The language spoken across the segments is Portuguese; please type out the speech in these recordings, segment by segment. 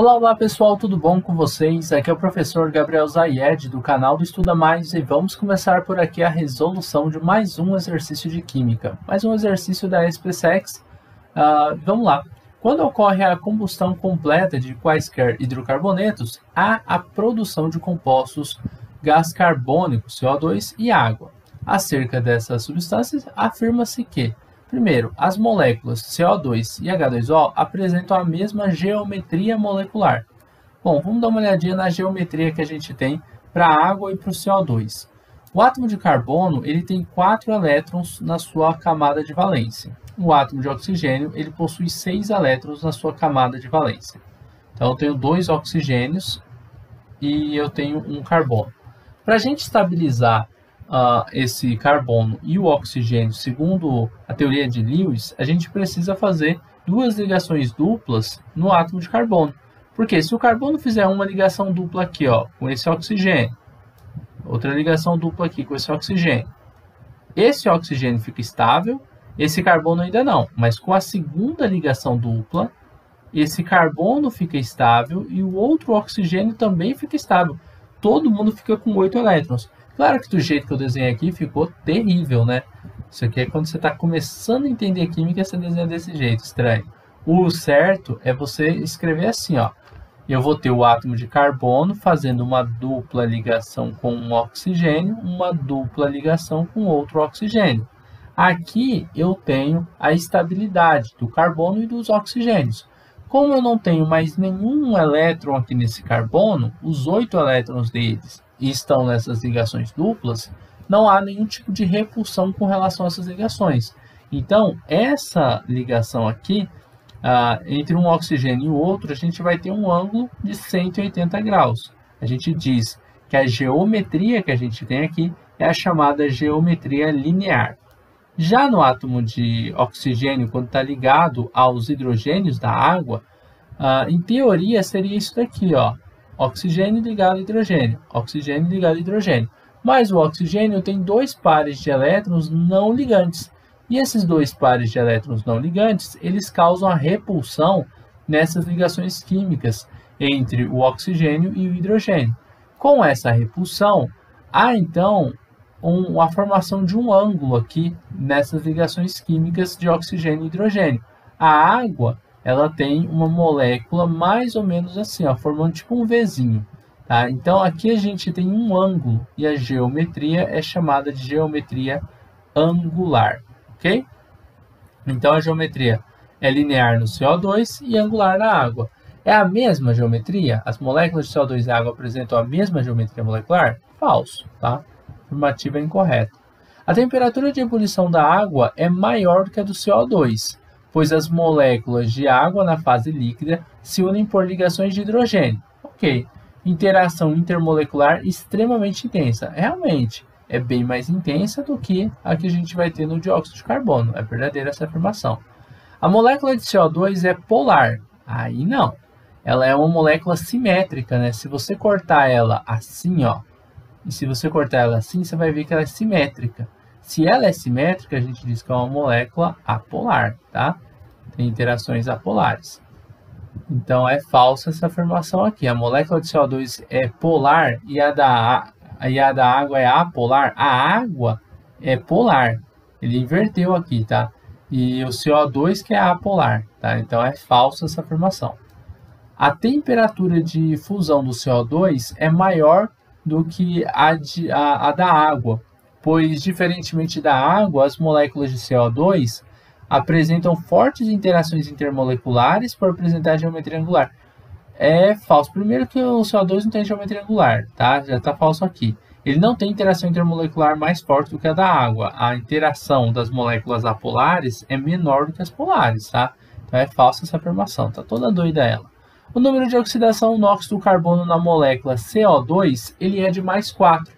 Olá pessoal, tudo bom com vocês? Aqui é o professor Gabriel Zayed do canal do Estuda Mais e vamos começar por aqui a resolução de mais um exercício de química, mais um exercício da EsPCEx. Vamos lá. Quando ocorre a combustão completa de quaisquer hidrocarbonetos, há a produção de compostos, gás carbônico, CO2 e água. Acerca dessas substâncias, afirma-se que, primeiro, as moléculas CO2 e H2O apresentam a mesma geometria molecular. Bom, vamos dar uma olhadinha na geometria que a gente tem para a água e para o CO2. O átomo de carbono ele tem 4 elétrons na sua camada de valência. O átomo de oxigênio ele possui 6 elétrons na sua camada de valência. Então, eu tenho 2 oxigênios e eu tenho 1 carbono. Para a gente estabilizar esse carbono e o oxigênio, segundo a teoria de Lewis, a gente precisa fazer 2 ligações duplas no átomo de carbono. Porque se o carbono fizer uma ligação dupla aqui com esse oxigênio, outra ligação dupla aqui com esse oxigênio fica estável, esse carbono ainda não, mas com a segunda ligação dupla, esse carbono fica estável e o outro oxigênio também fica estável. Todo mundo fica com 8 elétrons. Claro que do jeito que eu desenhei aqui ficou terrível, né? Isso aqui é quando você está começando a entender química, você desenha desse jeito, estranho. O certo é você escrever assim, Eu vou ter o átomo de carbono fazendo uma dupla ligação com um oxigênio, uma dupla ligação com outro oxigênio. Aqui eu tenho a estabilidade do carbono e dos oxigênios. Como eu não tenho mais nenhum elétron aqui nesse carbono, os 8 elétrons deles estão nessas ligações duplas, não há nenhum tipo de repulsão com relação a essas ligações. Então, essa ligação aqui, entre um oxigênio e o outro, a gente vai ter um ângulo de 180 graus. A gente diz que a geometria que a gente tem aqui é a chamada geometria linear. Já no átomo de oxigênio, quando está ligado aos hidrogênios da água, em teoria seria isso daqui, Oxigênio ligado a hidrogênio, oxigênio ligado a hidrogênio. Mas o oxigênio tem 2 pares de elétrons não ligantes. E esses 2 pares de elétrons não ligantes, eles causam a repulsão nessas ligações químicas entre o oxigênio e o hidrogênio. Com essa repulsão, há então a formação de um ângulo aqui nessas ligações químicas de oxigênio e hidrogênio. A água ela tem uma molécula mais ou menos assim, formando tipo um Vzinho. Tá? Então, aqui a gente tem um ângulo e a geometria é chamada de geometria angular. Ok? Então, a geometria é linear no CO2 e angular na água. É a mesma geometria? As moléculas de CO2 e água apresentam a mesma geometria molecular? Falso. Tá? Afirmativa incorreta. A temperatura de ebulição da água é maior do que a do CO2. Pois as moléculas de água na fase líquida se unem por ligações de hidrogênio. Ok, interação intermolecular extremamente intensa. Realmente, é bem mais intensa do que a que a gente vai ter no dióxido de carbono. É verdadeira essa afirmação. A molécula de CO2 é polar. Aí não. Ela é uma molécula simétrica, né? Se você cortar ela assim, e se você cortar ela assim, você vai ver que ela é simétrica. Se ela é simétrica, a gente diz que é uma molécula apolar, tá? Tem interações apolares. Então, é falsa essa afirmação aqui. A molécula de CO2 é polar e a da água é apolar. A água é polar. Ele inverteu aqui, tá? E o CO2 que é apolar, tá? Então, é falsa essa afirmação. A temperatura de fusão do CO2 é maior do que a da água. Pois, diferentemente da água, as moléculas de CO2 apresentam fortes interações intermoleculares por apresentar geometria angular. É falso. Primeiro que o CO2 não tem geometria angular, tá? Já está falso aqui. Ele não tem interação intermolecular mais forte do que a da água. A interação das moléculas apolares é menor do que as polares, tá? Então, é falsa essa afirmação. Tá toda doida ela. O número de oxidação NOX do carbono na molécula CO2, ele é de mais 4.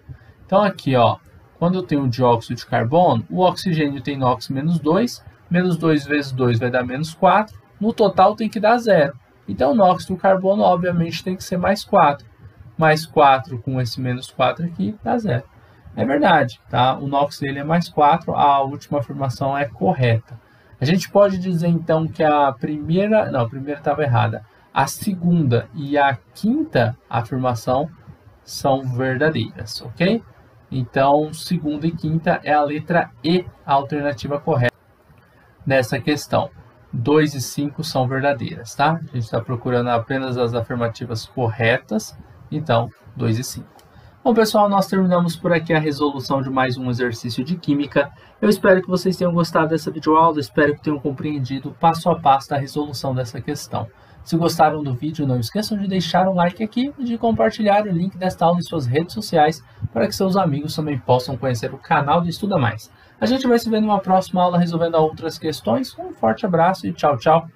Então, aqui, quando eu tenho o dióxido de carbono, o oxigênio tem NOX menos 2 vezes 2 vai dar menos 4, no total tem que dar 0. Então, o NOX do carbono, obviamente, tem que ser mais 4. Mais 4 com esse menos 4 aqui dá 0. É verdade, tá? O NOX dele é mais 4, a última afirmação é correta. A gente pode dizer, então, que a primeira estava errada. a segunda e a quinta afirmação são verdadeiras, ok? Então, segunda e quinta é a letra E, a alternativa correta nessa questão. 2 e 5 são verdadeiras, tá? A gente está procurando apenas as afirmativas corretas, então 2 e 5. Bom, pessoal, nós terminamos por aqui a resolução de mais um exercício de química. Eu espero que vocês tenham gostado dessa videoaula, espero que tenham compreendido passo a passo da resolução dessa questão. Se gostaram do vídeo, não esqueçam de deixar um like aqui e de compartilhar o link desta aula em suas redes sociais para que seus amigos também possam conhecer o canal do Estuda Mais. A gente vai se ver numa próxima aula resolvendo outras questões. Um forte abraço e tchau, tchau!